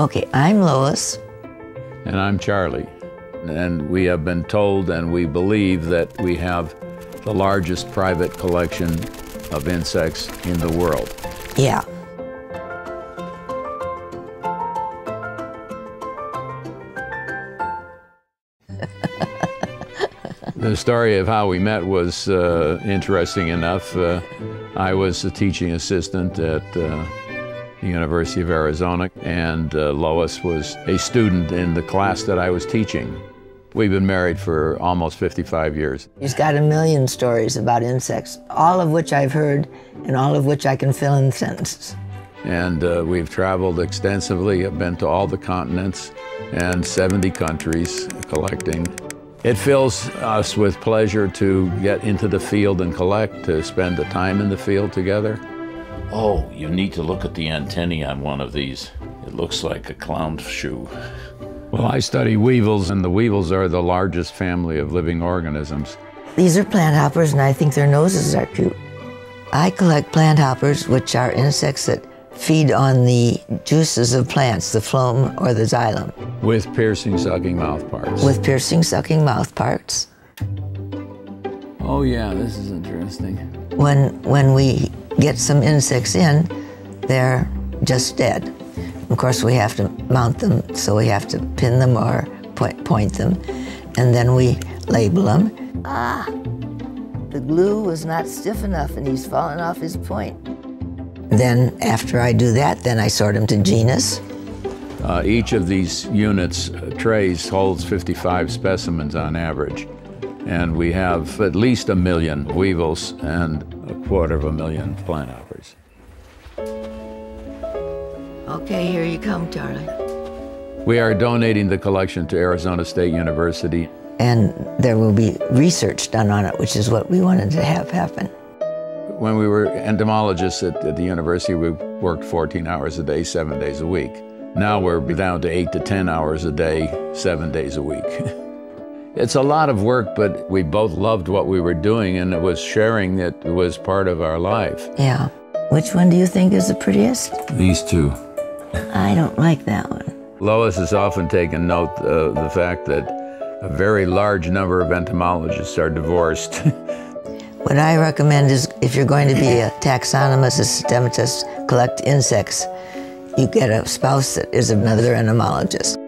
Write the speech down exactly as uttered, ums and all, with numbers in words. Okay, I'm Lois. And I'm Charlie. And we have been told and we believe that we have the largest private collection of insects in the world. Yeah. The story of how we met was uh, interesting enough. Uh, I was a teaching assistant at uh, the University of Arizona, and uh, Lois was a student in the class that I was teaching. We've been married for almost fifty-five years. He's got a million stories about insects, all of which I've heard and all of which I can fill in sentences. And uh, we've traveled extensively. I've been to all the continents and seventy countries collecting. It fills us with pleasure to get into the field and collect, to spend the time in the field together. Oh, you need to look at the antennae on one of these. It looks like a clown shoe. Well, I study weevils, and the weevils are the largest family of living organisms. These are plant hoppers, and I think their noses are cute. I collect plant hoppers, which are insects that feed on the juices of plants, the phloem or the xylem. With piercing, sucking mouthparts. With piercing, sucking mouthparts. Oh yeah, this is interesting. When, when we get some insects in, they're just dead. Of course, we have to mount them, so we have to pin them or point, point them, and then we label them. Ah, the glue was not stiff enough and he's fallen off his point. Then after I do that, then I sort them to genus. Uh, each of these units, uh, trays, holds fifty-five specimens on average. And we have at least a million weevils and a quarter of a million plant hoppers. Okay, here you come, Charlie. We are donating the collection to Arizona State University. And there will be research done on it, which is what we wanted to have happen. When we were entomologists at, at the university, we worked fourteen hours a day, seven days a week. Now we're down to eight to ten hours a day, seven days a week. It's a lot of work, but we both loved what we were doing, and it was sharing that was part of our life. Yeah. Which one do you think is the prettiest? These two. I don't like that one. Lois has often taken note of the fact that a very large number of entomologists are divorced. What I recommend is, if you're going to be a taxonomist, a systematist, collect insects, you get a spouse that is another entomologist.